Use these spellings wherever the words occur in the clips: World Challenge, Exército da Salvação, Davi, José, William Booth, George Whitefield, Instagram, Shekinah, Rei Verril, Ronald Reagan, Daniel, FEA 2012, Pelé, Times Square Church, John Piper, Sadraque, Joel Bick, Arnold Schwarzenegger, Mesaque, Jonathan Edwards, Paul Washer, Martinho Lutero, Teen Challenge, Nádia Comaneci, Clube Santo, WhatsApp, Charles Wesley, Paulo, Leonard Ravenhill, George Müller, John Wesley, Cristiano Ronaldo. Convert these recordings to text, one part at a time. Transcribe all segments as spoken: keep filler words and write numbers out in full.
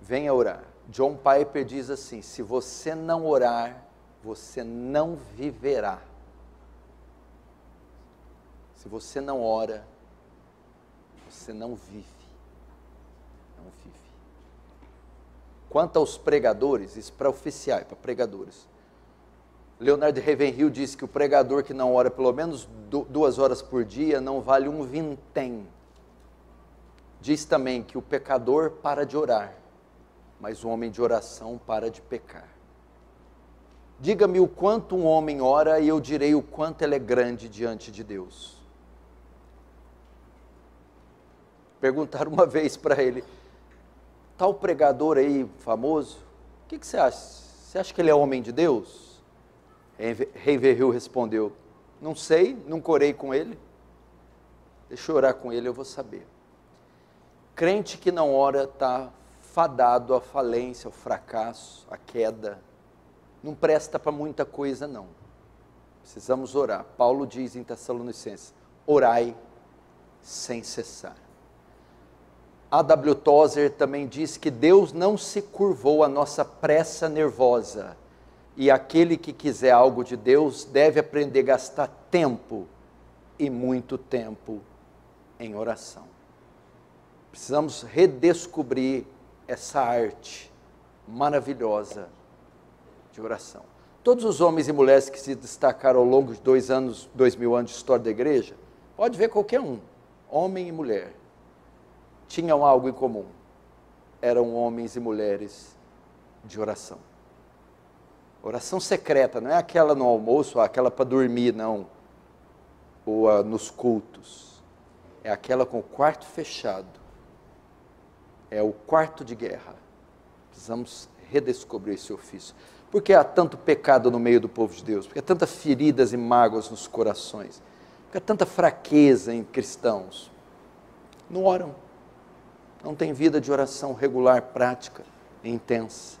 venha orar. John Piper diz assim: se você não orar, você não viverá. Se você não ora, você não vive. Não vive. Quanto aos pregadores, isso para oficiais, para pregadores. Leonard Ravenhill diz que o pregador que não ora pelo menos duas horas por dia não vale um vintém. Diz também que o pecador para de orar, mas o homem de oração para de pecar. Diga-me o quanto um homem ora e eu direi o quanto ele é grande diante de Deus. Perguntaram uma vez para ele: tal pregador aí famoso, o que, que você acha? Você acha que ele é homem de Deus? Rei Verril respondeu: não sei, nunca orei com ele. Deixa eu orar com ele, eu vou saber. Crente que não ora está fadado à falência, ao fracasso, à queda. Não presta para muita coisa não. Precisamos orar. Paulo diz em Tessalonicenses: orai sem cessar. A W. Tozer também diz que Deus não se curvou à nossa pressa nervosa, e aquele que quiser algo de Deus deve aprender a gastar tempo, e muito tempo, em oração. Precisamos redescobrir essa arte maravilhosa de oração. Todos os homens e mulheres que se destacaram ao longo de dois anos, dois mil anos de história da igreja, pode ver qualquer um, homem e mulher, tinham algo em comum, eram homens e mulheres de oração. Oração secreta, não é aquela no almoço, ou aquela para dormir, não, ou a, nos cultos, é aquela com o quarto fechado, é o quarto de guerra. Precisamos redescobrir esse ofício. Por que há tanto pecado no meio do povo de Deus? Por que há tantas feridas e mágoas nos corações? Por que há tanta fraqueza em cristãos? Não oram. Não tem vida de oração regular, prática, intensa.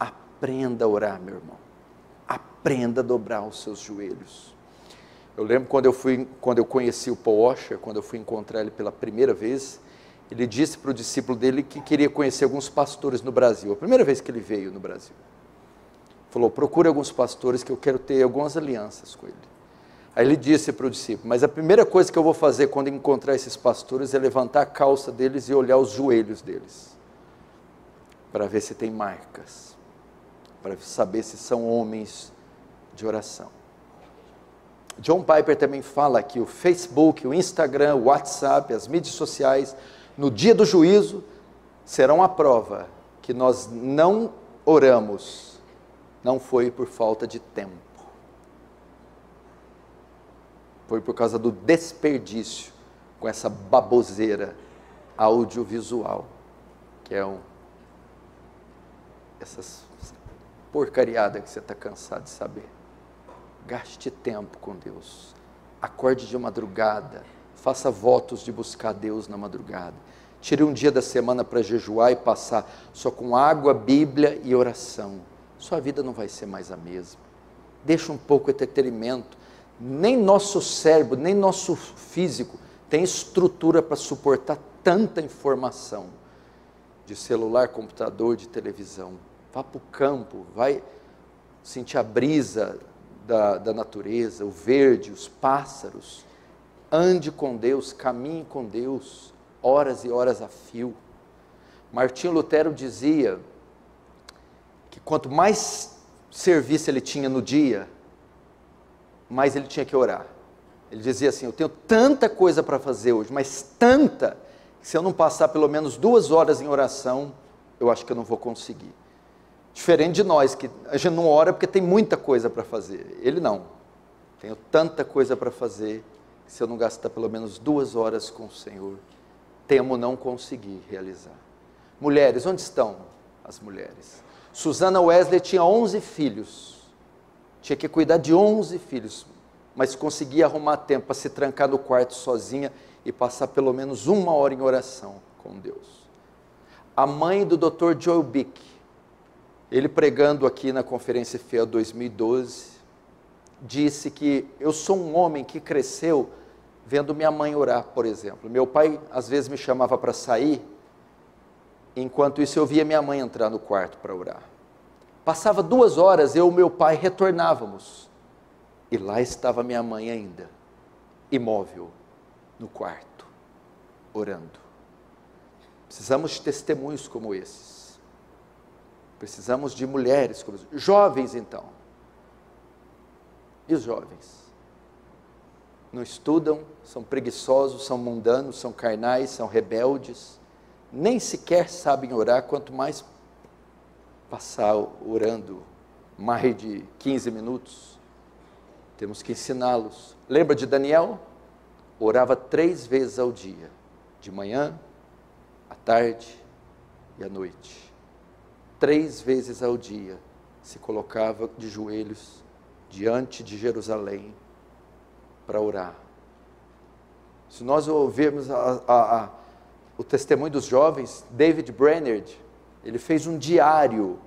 Aprenda a orar, meu irmão. Aprenda a dobrar os seus joelhos. Eu lembro quando eu, fui, quando eu conheci o Paul Washer, quando eu fui encontrar ele pela primeira vez, ele disse para o discípulo dele que queria conhecer alguns pastores no Brasil. A primeira vez que ele veio no Brasil. Falou: procure alguns pastores que eu quero ter algumas alianças com ele. Aí ele disse para o discípulo: mas a primeira coisa que eu vou fazer quando encontrar esses pastores é levantar a calça deles e olhar os joelhos deles, para ver se tem marcas, para saber se são homens de oração. John Piper também fala que o Facebook, o Instagram, o WhatsApp, as mídias sociais, no dia do juízo, serão a prova que nós não oramos, não foi por falta de tempo. Foi por causa do desperdício com essa baboseira audiovisual, que é um, essas porcariadas que você está cansado de saber. Gaste tempo com Deus, acorde de madrugada, faça votos de buscar Deus na madrugada, tire um dia da semana para jejuar e passar só com água, Bíblia e oração. Sua vida não vai ser mais a mesma. Deixa um pouco de entretenimento. Nem nosso cérebro, nem nosso físico tem estrutura para suportar tanta informação de celular, computador, de televisão. Vá para o campo, vai sentir a brisa da, da natureza, o verde, os pássaros. Ande com Deus, caminhe com Deus, horas e horas a fio. Martinho Lutero dizia que quanto mais serviço ele tinha no dia, mas ele tinha que orar. Ele dizia assim: eu tenho tanta coisa para fazer hoje, mas tanta, que se eu não passar pelo menos duas horas em oração, eu acho que eu não vou conseguir. Diferente de nós, que a gente não ora porque tem muita coisa para fazer. Ele não. Tenho tanta coisa para fazer, que se eu não gastar pelo menos duas horas com o Senhor, temo não conseguir realizar. Mulheres, onde estão as mulheres? Susana Wesley tinha onze filhos. Tinha que cuidar de onze filhos, mas conseguia arrumar tempo para se trancar no quarto sozinha e passar pelo menos uma hora em oração com Deus. A mãe do doutor Joel Bick, ele pregando aqui na conferência F E A dois mil e doze, disse que eu sou um homem que cresceu vendo minha mãe orar, por exemplo. Meu pai às vezes me chamava para sair Enquanto isso eu via minha mãe entrar no quarto para orar. Passava duas horas, eu e meu pai retornávamos. E lá estava minha mãe ainda, imóvel, no quarto, orando. Precisamos de testemunhos como esses. Precisamos de mulheres como esses. Jovens então. E os jovens? Não estudam, são preguiçosos, são mundanos, são carnais, são rebeldes. Nem sequer sabem orar, quanto mais passar orando mais de quinze minutos. Temos que ensiná-los. Lembra de Daniel? Orava três vezes ao dia, de manhã, à tarde e à noite. Três vezes ao dia se colocava de joelhos diante de Jerusalém para orar. Se nós ouvirmos a, a, a, o testemunho dos jovens, David Brainerd, ele fez um diário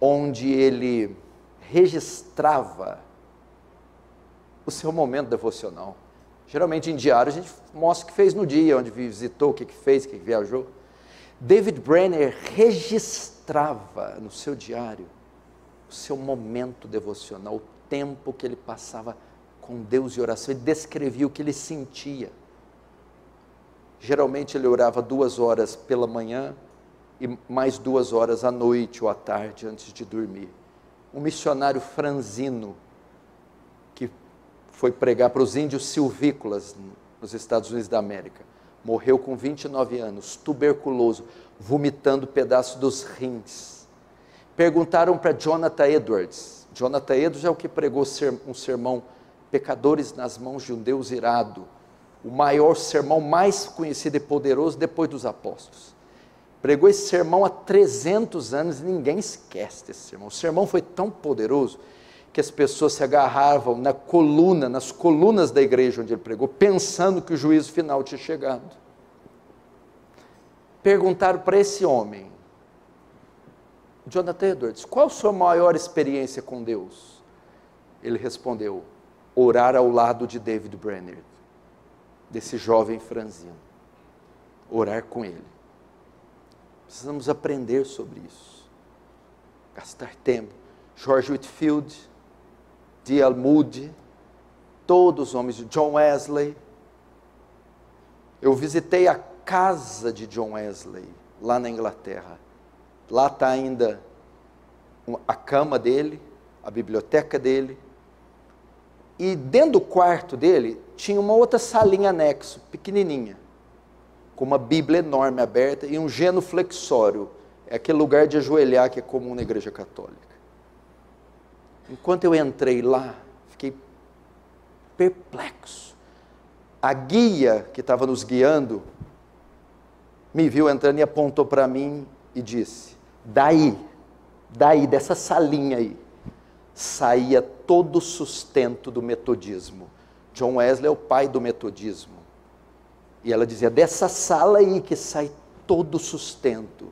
onde ele registrava o seu momento devocional. Geralmente em diário a gente mostra o que fez no dia, onde visitou, o que fez, o que viajou. David Brainerd registrava no seu diário o seu momento devocional, o tempo que ele passava com Deus e oração, ele descrevia o que ele sentia. Geralmente ele orava duas horas pela manhã e mais duas horas à noite ou à tarde antes de dormir. Um missionário franzino que foi pregar para os índios silvícolas nos Estados Unidos da América, morreu com vinte e nove anos, tuberculoso, vomitando pedaço dos rins. Perguntaram para Jonathan Edwards. Jonathan Edwards é o que pregou um sermão, Pecadores nas Mãos de um Deus Irado, o maior sermão mais conhecido e poderoso depois dos apóstolos. Pregou esse sermão há trezentos anos e ninguém esquece desse sermão. O sermão foi tão poderoso que as pessoas se agarravam na coluna, nas colunas da igreja onde ele pregou, pensando que o juízo final tinha chegado. Perguntaram para esse homem, Jonathan Edwards, qual a sua maior experiência com Deus? Ele respondeu, orar ao lado de David Brainerd, desse jovem franzino, orar com ele. Precisamos aprender sobre isso, gastar tempo. George Whitefield, D L Moody, todos os homens, John Wesley. Eu visitei a casa de John Wesley, lá na Inglaterra. Lá está ainda a cama dele, a biblioteca dele. E dentro do quarto dele, tinha uma outra salinha anexo, pequenininha, com uma Bíblia enorme aberta e um genuflexório, é aquele lugar de ajoelhar que é comum na igreja católica. Enquanto eu entrei lá, fiquei perplexo. A guia que estava nos guiando, me viu entrando e apontou para mim e disse, daí, daí, dessa salinha aí, saía todo o sustento do metodismo. John Wesley é o pai do metodismo. E ela dizia, dessa sala aí que sai todo o sustento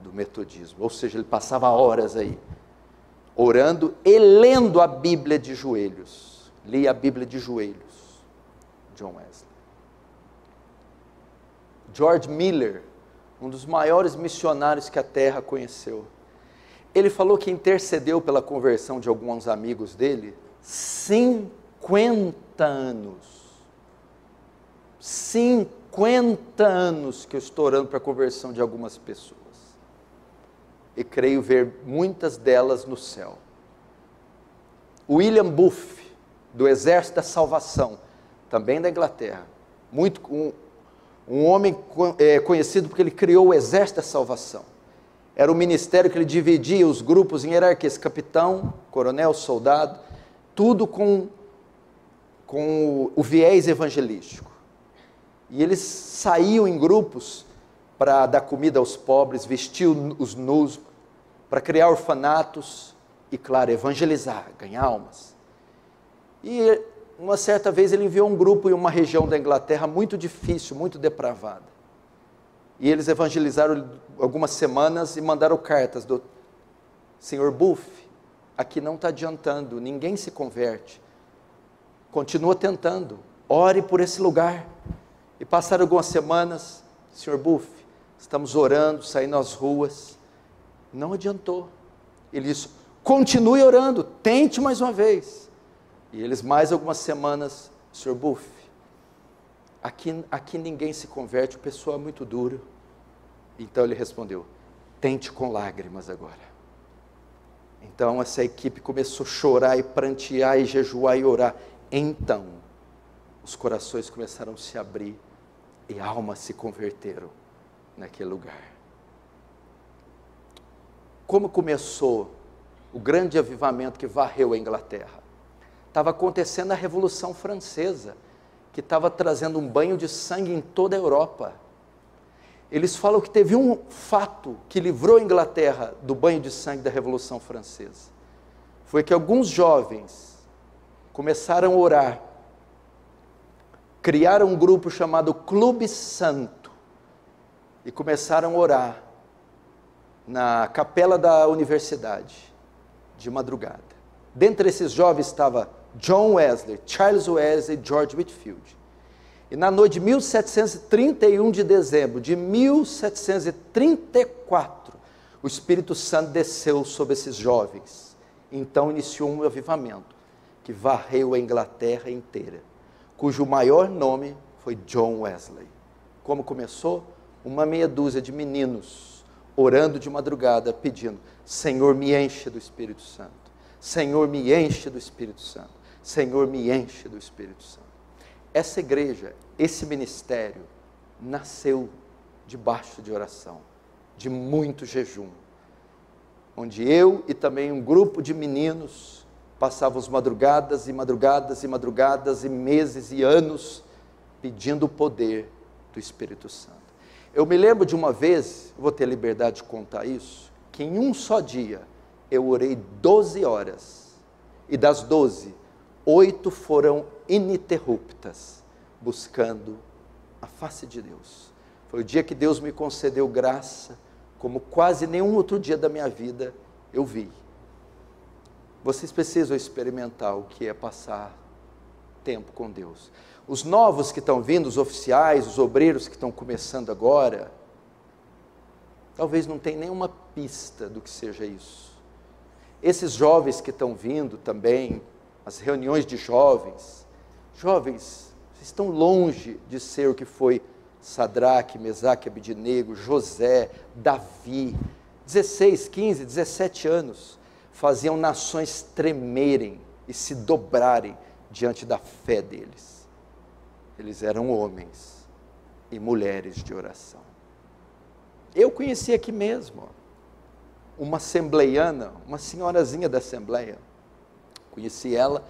do metodismo. Ou seja, ele passava horas aí, orando e lendo a Bíblia de joelhos. Lia a Bíblia de joelhos, John Wesley. George Müller, um dos maiores missionários que a Terra conheceu. Ele falou que intercedeu pela conversão de alguns amigos dele, cinquenta anos. cinquenta anos que eu estou orando para a conversão de algumas pessoas. E creio ver muitas delas no céu. William Booth, do Exército da Salvação, também da Inglaterra. Muito, um, um homem é, conhecido porque ele criou o Exército da Salvação. Era um ministério que ele dividia os grupos em hierarquias, capitão, coronel, soldado, tudo com, com o, o viés evangelístico. E eles saíam em grupos para dar comida aos pobres, vestir os nus, para criar orfanatos e, claro, evangelizar, ganhar almas. E uma certa vez ele enviou um grupo em uma região da Inglaterra muito difícil, muito depravada. E eles evangelizaram algumas semanas e mandaram cartas do senhor Buff, aqui não está adiantando, ninguém se converte, continua tentando, ore por esse lugar. E passaram algumas semanas, senhor Buff, estamos orando, saindo às ruas, não adiantou. Ele disse, continue orando, tente mais uma vez. E eles mais algumas semanas, senhor Booth, aqui, aqui ninguém se converte, o pessoal é muito duro. Então ele respondeu, tente com lágrimas agora. Então essa equipe começou a chorar e prantear e jejuar e orar. Então os corações começaram a se abrir e almas se converteram naquele lugar. Como começou o grande avivamento que varreu a Inglaterra? Estava acontecendo a Revolução Francesa, que estava trazendo um banho de sangue em toda a Europa. Eles falam que teve um fato que livrou a Inglaterra do banho de sangue da Revolução Francesa. Foi que alguns jovens começaram a orar, criaram um grupo chamado Clube Santo, e começaram a orar na capela da universidade, de madrugada. Dentre esses jovens estava John Wesley, Charles Wesley e George Whitefield. E na noite de mil setecentos e trinta e um de dezembro de mil setecentos e trinta e quatro, o Espírito Santo desceu sobre esses jovens. Então iniciou um avivamento que varreu a Inglaterra inteira, cujo maior nome foi John Wesley. Como começou? Uma meia dúzia de meninos orando de madrugada, pedindo, Senhor, me enche do Espírito Santo. Senhor, me enche do Espírito Santo. Senhor, me enche do Espírito Santo. Essa igreja, esse ministério, nasceu debaixo de oração, de muito jejum, onde eu e também um grupo de meninos passávamos madrugadas e madrugadas e madrugadas e meses e anos pedindo o poder do Espírito Santo. Eu me lembro de uma vez, vou ter liberdade de contar isso, que em um só dia eu orei doze horas e das doze, oito foram ininterruptas, buscando a face de Deus. Foi o dia que Deus me concedeu graça, como quase nenhum outro dia da minha vida eu vi. Vocês precisam experimentar o que é passar tempo com Deus. Os novos que estão vindo, os oficiais, os obreiros que estão começando agora, talvez não tenham nenhuma pista do que seja isso. Esses jovens que estão vindo também, as reuniões de jovens, jovens, vocês estão longe de ser o que foi Sadraque, Mesaque, Abidinego, José, Davi, dezesseis, quinze, dezessete anos, faziam nações tremerem e se dobrarem diante da fé deles. Eles eram homens e mulheres de oração. Eu conheci aqui mesmo uma assembleiana, uma senhorazinha da assembleia, conheci ela,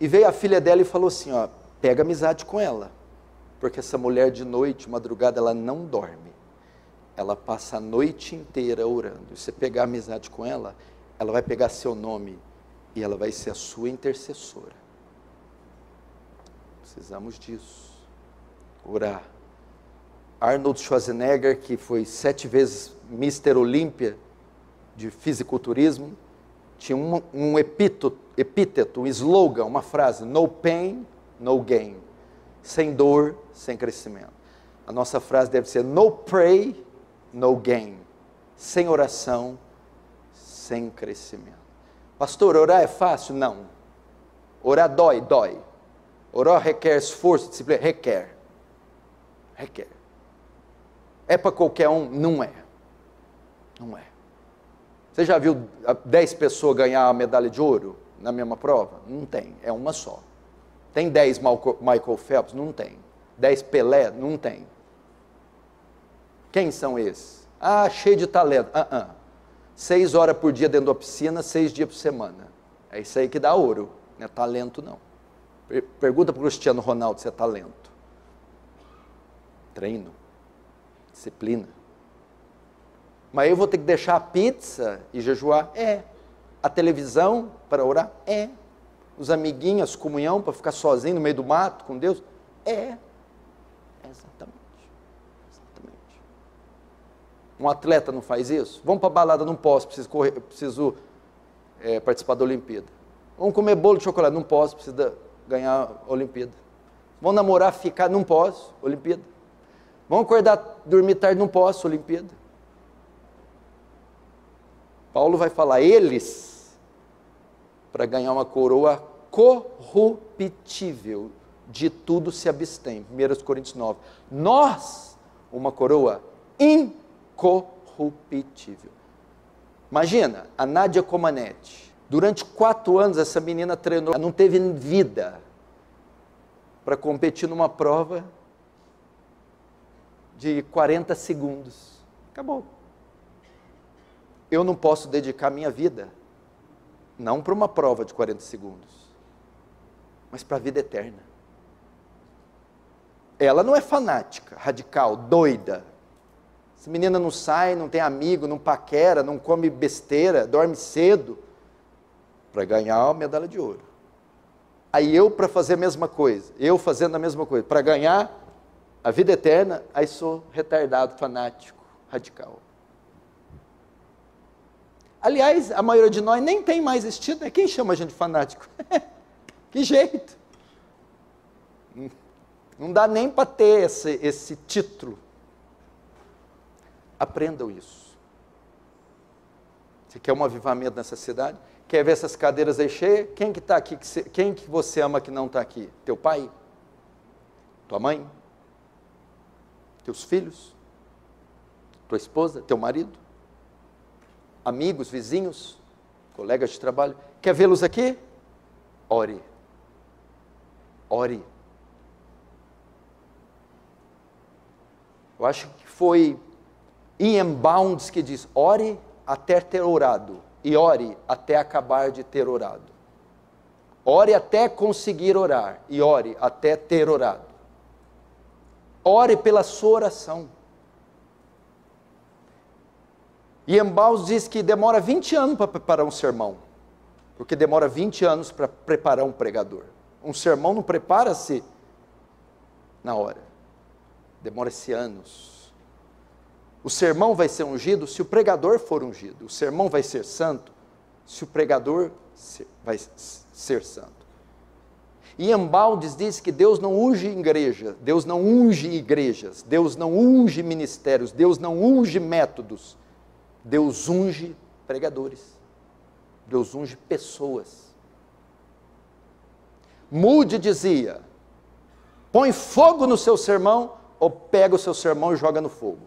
e veio a filha dela e falou assim, ó, pega amizade com ela, porque essa mulher de noite, madrugada, ela não dorme, ela passa a noite inteira orando, e você pegar amizade com ela, ela vai pegar seu nome, e ela vai ser a sua intercessora. Precisamos disso, orar. Arnold Schwarzenegger, que foi sete vezes mister Olímpia de fisiculturismo, tinha um, um epíteto, epíteto, um slogan, uma frase, no pain, no gain, sem dor, sem crescimento. A nossa frase deve ser, no pray, no gain, sem oração, sem crescimento. Pastor, orar é fácil? Não. Orar dói, dói. Orar requer esforço, disciplina, requer, requer. É para qualquer um? Não é, não é. Você já viu dez pessoas ganhar a medalha de ouro na mesma prova? Não tem, é uma só. Tem dez Michael Phelps? Não tem. dez Pelé? Não tem. Quem são esses? Ah, cheio de talento. Ah, ah. Seis horas por dia dentro da piscina, seis dias por semana. É isso aí que dá ouro, não é talento não. Pergunta para o Cristiano Ronaldo se é talento. Treino, disciplina. Mas eu vou ter que deixar a pizza e jejuar? É. A televisão para orar? É. Os amiguinhos, comunhão para ficar sozinho no meio do mato com Deus? É. Exatamente. Exatamente. Um atleta não faz isso? Vamos para a balada, não posso, preciso, correr, preciso é, participar da Olimpíada. Vamos comer bolo de chocolate? Não posso, preciso ganhar a Olimpíada. Vamos namorar, ficar? Não posso, Olimpíada. Vamos acordar, dormir tarde, não posso, Olimpíada. Paulo vai falar, eles, para ganhar uma coroa corruptível, de tudo se abstém, primeira Coríntios nove. Nós, uma coroa incorruptível. Imagina, a Nádia Comaneci, durante quatro anos essa menina treinou, ela não teve vida para competir numa prova de quarenta segundos, acabou. Eu não posso dedicar minha vida, não para uma prova de quarenta segundos, mas para a vida eterna. Ela não é fanática, radical, doida. Essa menina não sai, não tem amigo, não paquera, não come besteira, dorme cedo, para ganhar a medalha de ouro. Aí eu para fazer a mesma coisa, eu fazendo a mesma coisa, para ganhar a vida eterna, aí sou retardado, fanático, radical. Aliás, a maioria de nós nem tem mais esse título, né? Quem chama a gente de fanático? Que jeito! Não dá nem para ter esse, esse título. Aprendam isso. Você quer um avivamento nessa cidade? Quer ver essas cadeiras aí cheias? Quem que está aqui? Que você, quem que você ama que não está aqui? Teu pai? Tua mãe? Teus filhos? Tua esposa? Teu marido? Amigos, vizinhos, colegas de trabalho, quer vê-los aqui? Ore, ore. Eu acho que foi Iambaldes que diz, ore até ter orado, e ore até acabar de ter orado. Ore até conseguir orar, e ore até ter orado. Ore pela sua oração. Iambaldes diz que demora vinte anos para preparar um sermão, porque demora vinte anos para preparar um pregador. Um sermão não prepara-se na hora, demora-se anos. O sermão vai ser ungido se o pregador for ungido, o sermão vai ser santo se o pregador ser, vai ser santo. Iambaldes diz que Deus não unge igreja, Deus não unge igrejas, Deus não unge ministérios, Deus não unge métodos. Deus unge pregadores, Deus unge pessoas. Moody dizia, põe fogo no seu sermão, ou pega o seu sermão e joga no fogo.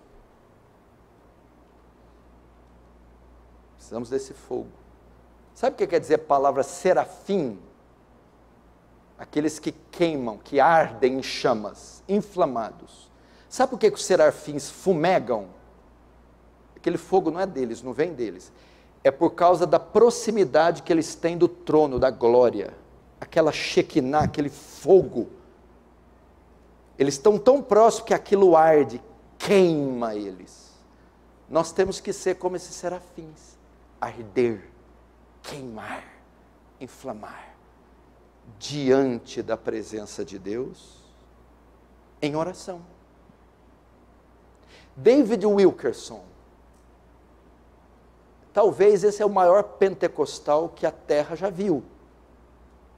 Precisamos desse fogo. Sabe o que quer dizer a palavra serafim? Aqueles que queimam, que ardem em chamas, inflamados. Sabe por que os serafins fumegam? Aquele fogo não é deles, não vem deles, é por causa da proximidade que eles têm do trono, da glória, aquela Shekinah, aquele fogo, eles estão tão próximos que aquilo arde, queima eles. Nós temos que ser como esses serafins, arder, queimar, inflamar, diante da presença de Deus, em oração. David Wilkerson, talvez esse é o maior pentecostal que a terra já viu,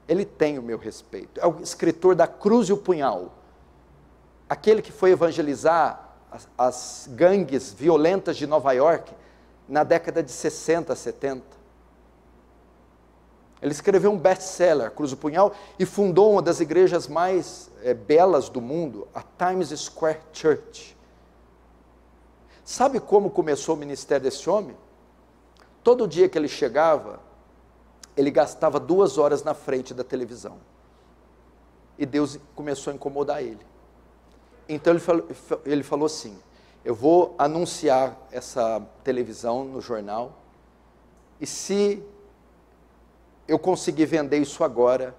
ele tem o meu respeito, é o escritor da Cruz e o Punhal, aquele que foi evangelizar as, as gangues violentas de Nova York, na década de sessenta, setenta, ele escreveu um best-seller, Cruz e o Punhal, e fundou uma das igrejas mais é, belas do mundo, a Times Square Church. Sabe como começou o ministério desse homem? Todo dia que ele chegava, ele gastava duas horas na frente da televisão, e Deus começou a incomodar ele. Então ele falou, ele falou assim, eu vou anunciar essa televisão no jornal, e se eu conseguir vender isso agora,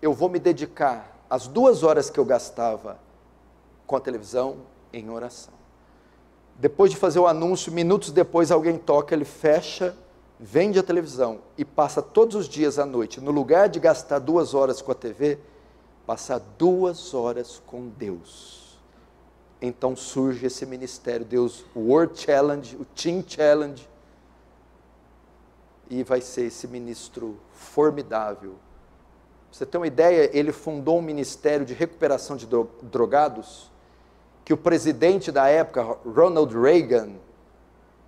eu vou me dedicar as duas horas que eu gastava com a televisão em oração. Depois de fazer o anúncio, minutos depois alguém toca, ele fecha, vende a televisão e passa todos os dias à noite, no lugar de gastar duas horas com a T V, passa duas horas com Deus. Então surge esse ministério, Deus, o World Challenge, o Teen Challenge, e vai ser esse ministro formidável. Pra você ter uma ideia, ele fundou um ministério de recuperação de drogados, que o presidente da época, Ronald Reagan,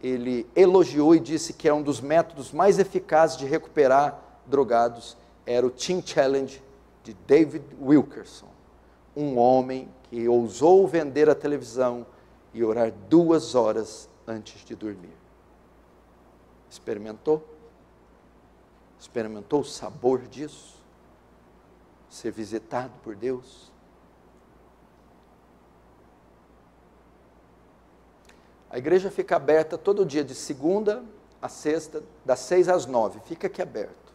ele elogiou e disse que é um dos métodos mais eficazes de recuperar drogados, era o Teen Challenge de David Wilkerson, um homem que ousou vender a televisão e orar duas horas antes de dormir. Experimentou? Experimentou o sabor disso? Ser visitado por Deus? A igreja fica aberta todo dia, de segunda a sexta, das seis às nove, fica aqui aberto,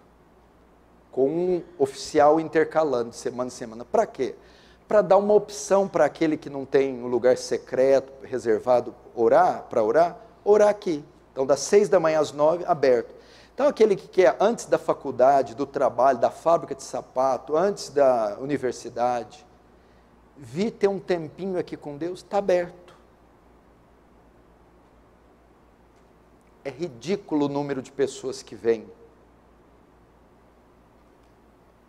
com um oficial intercalando, de semana em semana. Para quê? Para dar uma opção para aquele que não tem um lugar secreto, reservado, orar, para orar, orar aqui. Então, das seis da manhã às nove, aberto. Então, aquele que quer, antes da faculdade, do trabalho, da fábrica de sapato, antes da universidade, vir ter um tempinho aqui com Deus, está aberto. É ridículo o número de pessoas que vêm.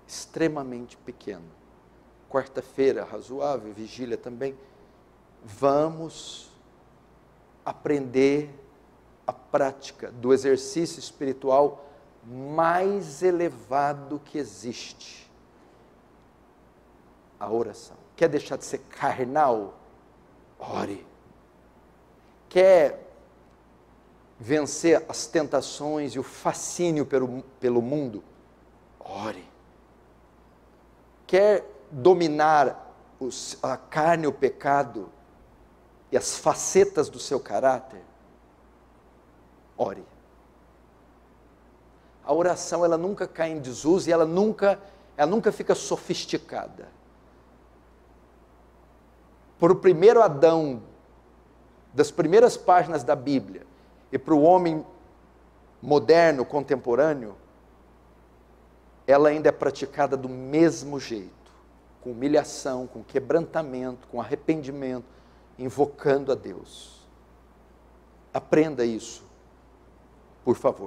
Extremamente pequeno. Quarta-feira, razoável, vigília também. Vamos aprender a prática do exercício espiritual mais elevado que existe. A oração. Quer deixar de ser carnal? Ore. Quer vencer as tentações e o fascínio pelo, pelo mundo? Ore. Quer dominar os, a carne, o pecado e as facetas do seu caráter? Ore. A oração, ela nunca cai em desuso e ela nunca, ela nunca fica sofisticada. Para o primeiro Adão, das primeiras páginas da Bíblia, e para o homem moderno, contemporâneo, ela ainda é praticada do mesmo jeito, com humilhação, com quebrantamento, com arrependimento, invocando a Deus. Aprenda isso, por favor.